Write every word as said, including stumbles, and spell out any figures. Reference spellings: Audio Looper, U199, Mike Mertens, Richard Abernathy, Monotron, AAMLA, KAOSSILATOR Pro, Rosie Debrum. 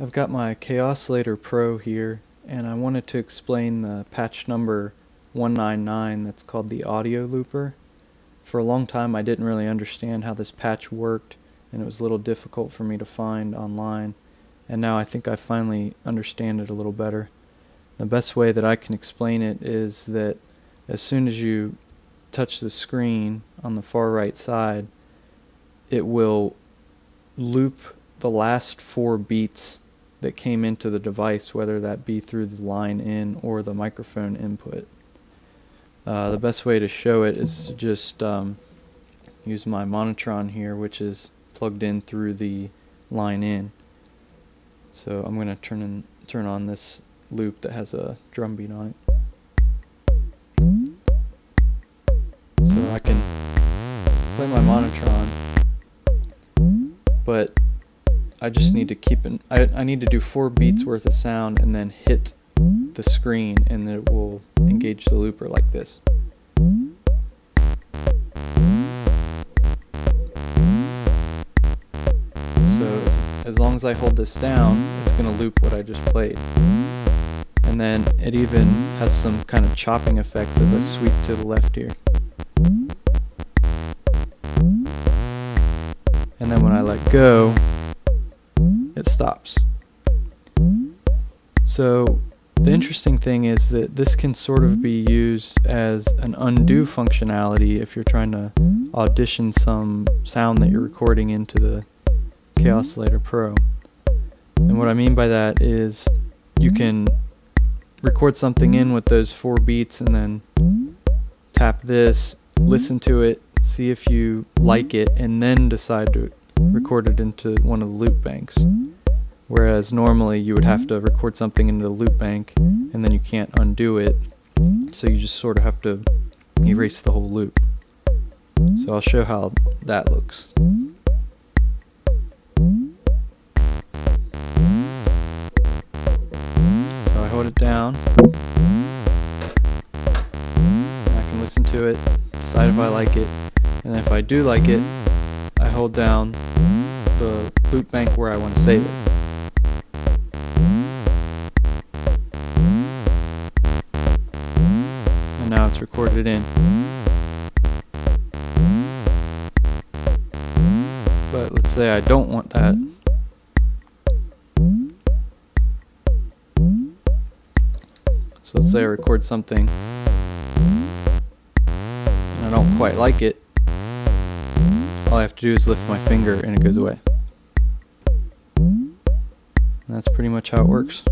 I've got my KAOSSILATOR Pro here, and I wanted to explain the patch number one nine nine that's called the audio looper. For a long time I didn't really understand how this patch worked, and it was a little difficult for me to find online, and now I think I finally understand it a little better. The best way that I can explain it is that as soon as you touch the screen on the far right side, it will loop the last four beats that came into the device, whether that be through the line in or the microphone input. Uh, the best way to show it is to just um, use my Monotron here, which is plugged in through the line in. So I'm going to turn in, turn on this loop that has a drum beat on it. So I can play my Monotron, but I just need to keep an, I, I need to do four beats worth of sound and then hit the screen, and then it will engage the looper like this. So as, as long as I hold this down, it's going to loop what I just played. And then it even has some kind of chopping effects as I sweep to the left here. And then when I let go, it stops. So the interesting thing is that this can sort of be used as an undo functionality if you're trying to audition some sound that you're recording into the KAOSSILATOR Pro. And what I mean by that is you can record something in with those four beats and then tap this, listen to it, see if you like it, and then decide to record it into one of the loop banks. Whereas normally you would have to record something into the loop bank and then you can't undo it, so you just sort of have to erase the whole loop. So I'll show how that looks. So I hold it down, I can listen to it, decide if I like it, and if I do like it, I hold down the loop bank where I want to save it. Now it's recorded in. But let's say I don't want that. So let's say I record something and I don't quite like it. All I have to do is lift my finger and it goes away. And that's pretty much how it works.